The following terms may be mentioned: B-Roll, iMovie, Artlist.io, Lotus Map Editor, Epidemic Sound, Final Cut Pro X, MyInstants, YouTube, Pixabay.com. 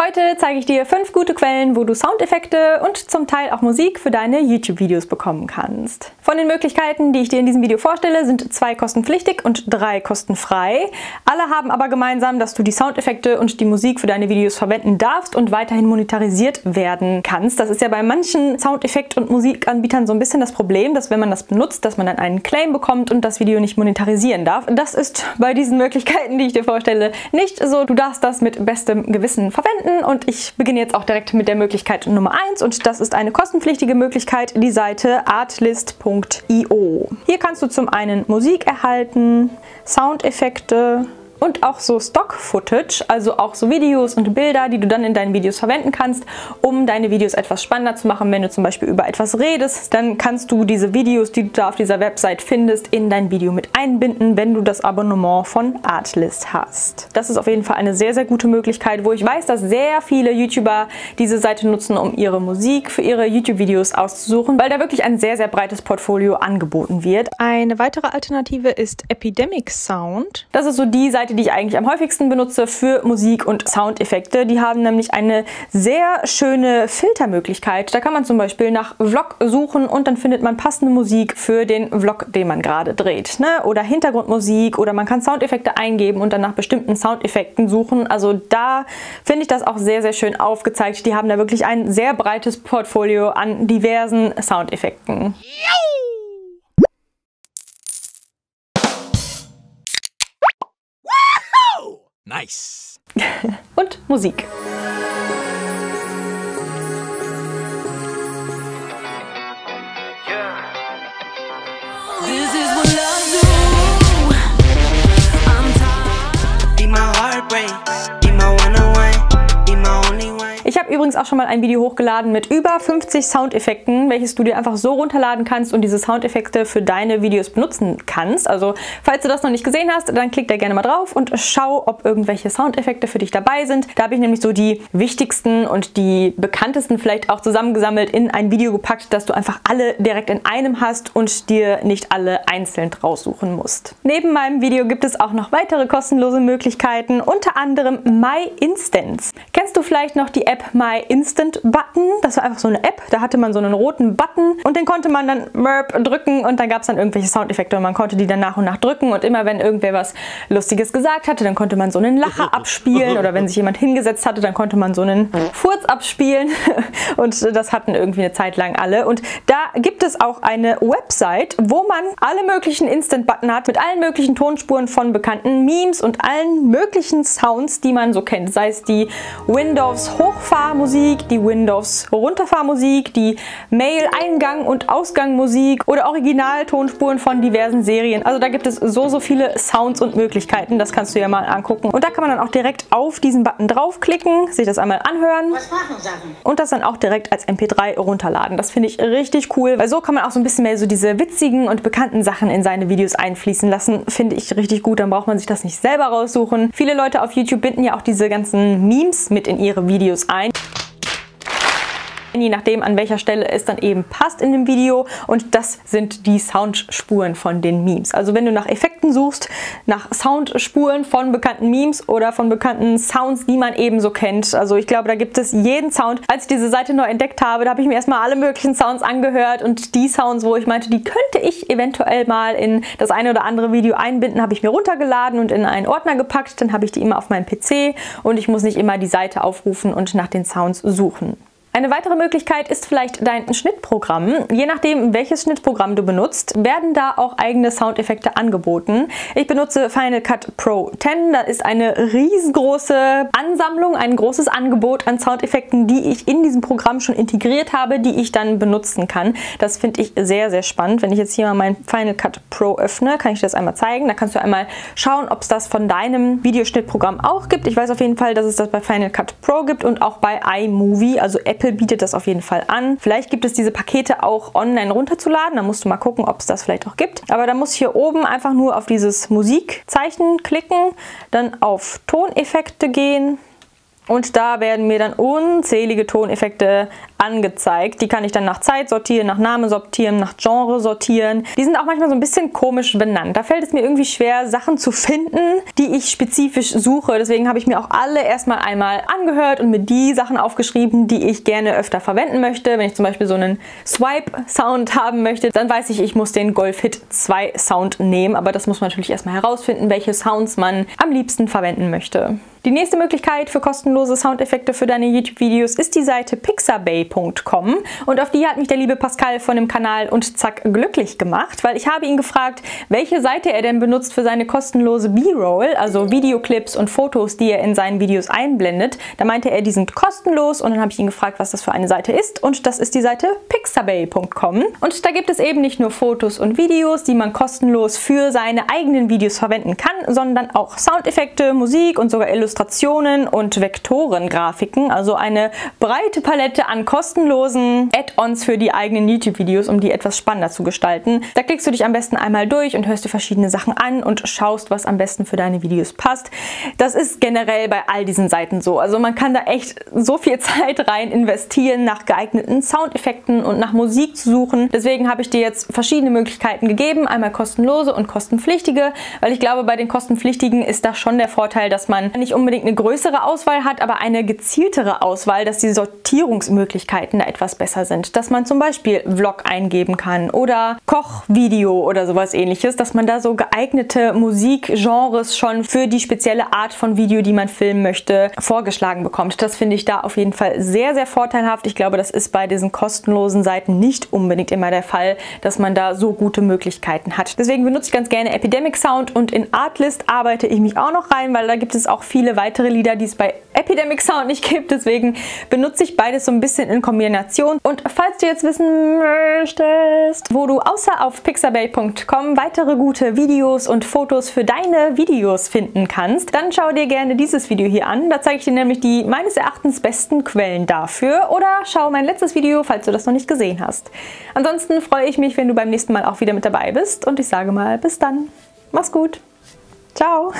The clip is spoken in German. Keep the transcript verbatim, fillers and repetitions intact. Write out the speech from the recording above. Heute zeige ich dir fünf gute Quellen, wo du Soundeffekte und zum Teil auch Musik für deine YouTube-Videos bekommen kannst. Von den Möglichkeiten, die ich dir in diesem Video vorstelle, sind zwei kostenpflichtig und drei kostenfrei. Alle haben aber gemeinsam, dass du die Soundeffekte und die Musik für deine Videos verwenden darfst und weiterhin monetarisiert werden kannst. Das ist ja bei manchen Soundeffekt- und Musikanbietern so ein bisschen das Problem, dass wenn man das benutzt, dass man dann einen Claim bekommt und das Video nicht monetarisieren darf. Das ist bei diesen Möglichkeiten, die ich dir vorstelle, nicht so. Du darfst das mit bestem Gewissen verwenden. Und ich beginne jetzt auch direkt mit der Möglichkeit Nummer eins und das ist eine kostenpflichtige Möglichkeit, die Seite Artlist punkt i o. Hier kannst du zum einen Musik erhalten, Soundeffekte und auch so Stock-Footage, also auch so Videos und Bilder, die du dann in deinen Videos verwenden kannst, um deine Videos etwas spannender zu machen. Wenn du zum Beispiel über etwas redest, dann kannst du diese Videos, die du da auf dieser Website findest, in dein Video mit einbinden, wenn du das Abonnement von Artlist hast. Das ist auf jeden Fall eine sehr, sehr gute Möglichkeit, wo ich weiß, dass sehr viele YouTuber diese Seite nutzen, um ihre Musik für ihre YouTube-Videos auszusuchen, weil da wirklich ein sehr, sehr breites Portfolio angeboten wird. Eine weitere Alternative ist Epidemic Sound. Das ist so die Seite, die ich eigentlich am häufigsten benutze für Musik und Soundeffekte. Die haben nämlich eine sehr schöne Filtermöglichkeit. Da kann man zum Beispiel nach Vlog suchen und dann findet man passende Musik für den Vlog, den man gerade dreht, ne? Oder Hintergrundmusik oder man kann Soundeffekte eingeben und dann nach bestimmten Soundeffekten suchen. Also da finde ich das auch sehr, sehr schön aufgezeigt. Die haben da wirklich ein sehr breites Portfolio an diversen Soundeffekten. Yo! Nice! Und Musik. Ich habe übrigens auch schon mal ein Video hochgeladen mit über fünfzig Soundeffekten, welches du dir einfach so runterladen kannst und diese Soundeffekte für deine Videos benutzen kannst. Also falls du das noch nicht gesehen hast, dann klick da gerne mal drauf und schau, ob irgendwelche Soundeffekte für dich dabei sind. Da habe ich nämlich so die wichtigsten und die bekanntesten vielleicht auch zusammengesammelt in ein Video gepackt, dass du einfach alle direkt in einem hast und dir nicht alle einzeln raussuchen musst. Neben meinem Video gibt es auch noch weitere kostenlose Möglichkeiten, unter anderem MyInstants. Kennst du vielleicht noch die App MyInstant-Button? Das war einfach so eine App, da hatte man so einen roten Button und den konnte man dann merp drücken und dann gab es dann irgendwelche Soundeffekte und man konnte die dann nach und nach drücken und immer wenn irgendwer was Lustiges gesagt hatte, dann konnte man so einen Lacher abspielen oder wenn sich jemand hingesetzt hatte, dann konnte man so einen Furz abspielen und das hatten irgendwie eine Zeit lang alle und da gibt es auch eine Website, wo man alle möglichen Instant-Button hat mit allen möglichen Tonspuren von bekannten Memes und allen möglichen Sounds, die man so kennt, sei es die Windows hoch Fahrmusik, die Windows-Runterfahrmusik, die Mail-Eingang- und Ausgangmusik oder Originaltonspuren von diversen Serien. Also da gibt es so, so viele Sounds und Möglichkeiten. Das kannst du ja mal angucken. Und da kann man dann auch direkt auf diesen Button draufklicken, sich das einmal anhören und das dann auch direkt als M P drei runterladen. Das finde ich richtig cool, weil so kann man auch so ein bisschen mehr so diese witzigen und bekannten Sachen in seine Videos einfließen lassen. Finde ich richtig gut. Dann braucht man sich das nicht selber raussuchen. Viele Leute auf YouTube binden ja auch diese ganzen Memes mit in ihre Videos ein. Je nachdem, an welcher Stelle es dann eben passt in dem Video. Und das sind die Soundspuren von den Memes. Also wenn du nach Effekten suchst, nach Soundspuren von bekannten Memes oder von bekannten Sounds, die man eben so kennt. Also ich glaube, da gibt es jeden Sound. Als ich diese Seite neu entdeckt habe, da habe ich mir erstmal alle möglichen Sounds angehört und die Sounds, wo ich meinte, die könnte ich eventuell mal in das eine oder andere Video einbinden, habe ich mir runtergeladen und in einen Ordner gepackt. Dann habe ich die immer auf meinem P C und ich muss nicht immer die Seite aufrufen und nach den Sounds suchen. Eine weitere Möglichkeit ist vielleicht dein Schnittprogramm. Je nachdem, welches Schnittprogramm du benutzt, werden da auch eigene Soundeffekte angeboten. Ich benutze Final Cut Pro X. Da ist eine riesengroße Ansammlung, ein großes Angebot an Soundeffekten, die ich in diesem Programm schon integriert habe, die ich dann benutzen kann. Das finde ich sehr, sehr spannend. Wenn ich jetzt hier mal mein Final Cut Pro öffne, kann ich dir das einmal zeigen. Da kannst du einmal schauen, ob es das von deinem Videoschnittprogramm auch gibt. Ich weiß auf jeden Fall, dass es das bei Final Cut Pro gibt und auch bei iMovie, also Apple bietet das auf jeden Fall an. Vielleicht gibt es diese Pakete auch online runterzuladen. Da musst du mal gucken, ob es das vielleicht auch gibt. Aber da muss ich hier oben einfach nur auf dieses Musikzeichen klicken, dann auf Toneffekte gehen Und da werden mir dann unzählige Toneffekte angezeigt. Die kann ich dann nach Zeit sortieren, nach Name sortieren, nach Genre sortieren. Die sind auch manchmal so ein bisschen komisch benannt. Da fällt es mir irgendwie schwer, Sachen zu finden, die ich spezifisch suche. Deswegen habe ich mir auch alle erstmal einmal angehört und mir die Sachen aufgeschrieben, die ich gerne öfter verwenden möchte. Wenn ich zum Beispiel so einen Swipe-Sound haben möchte, dann weiß ich, ich muss den Golf Hit zwei Sound nehmen. Aber das muss man natürlich erstmal herausfinden, welche Sounds man am liebsten verwenden möchte. Die nächste Möglichkeit für kostenlose Soundeffekte für deine YouTube-Videos ist die Seite Pixabay punkt com, und auf die hat mich der liebe Pascal von dem Kanal und Zack glücklich gemacht, weil ich habe ihn gefragt, welche Seite er denn benutzt für seine kostenlose B-Roll, also Videoclips und Fotos, die er in seinen Videos einblendet. Da meinte er, die sind kostenlos, und dann habe ich ihn gefragt, was das für eine Seite ist, und das ist die Seite Pixabay punkt com, und da gibt es eben nicht nur Fotos und Videos, die man kostenlos für seine eigenen Videos verwenden kann, sondern auch Soundeffekte, Musik und sogar Illustrationen. Illustrationen und Vektorengrafiken, also eine breite Palette an kostenlosen Add-ons für die eigenen YouTube-Videos, um die etwas spannender zu gestalten. Da klickst du dich am besten einmal durch und hörst dir verschiedene Sachen an und schaust, was am besten für deine Videos passt. Das ist generell bei all diesen Seiten so. Also man kann da echt so viel Zeit rein investieren, nach geeigneten Soundeffekten und nach Musik zu suchen. Deswegen habe ich dir jetzt verschiedene Möglichkeiten gegeben, einmal kostenlose und kostenpflichtige, weil ich glaube, bei den kostenpflichtigen ist da schon der Vorteil, dass man nicht unbedingt eine größere Auswahl hat, aber eine gezieltere Auswahl, dass die Sortierungsmöglichkeiten da etwas besser sind. Dass man zum Beispiel Vlog eingeben kann oder Kochvideo oder sowas ähnliches, dass man da so geeignete Musikgenres schon für die spezielle Art von Video, die man filmen möchte, vorgeschlagen bekommt. Das finde ich da auf jeden Fall sehr, sehr vorteilhaft. Ich glaube, das ist bei diesen kostenlosen Seiten nicht unbedingt immer der Fall, dass man da so gute Möglichkeiten hat. Deswegen benutze ich ganz gerne Epidemic Sound, und in Artlist arbeite ich mich auch noch rein, weil da gibt es auch viele viele weitere Lieder, die es bei Epidemic Sound nicht gibt. Deswegen benutze ich beides so ein bisschen in Kombination. Und falls du jetzt wissen möchtest, wo du außer auf pixabay punkt com weitere gute Videos und Fotos für deine Videos finden kannst, dann schau dir gerne dieses Video hier an. Da zeige ich dir nämlich die meines Erachtens besten Quellen dafür. Oder schau mein letztes Video, falls du das noch nicht gesehen hast. Ansonsten freue ich mich, wenn du beim nächsten Mal auch wieder mit dabei bist. Und ich sage mal, bis dann. Mach's gut. Ciao.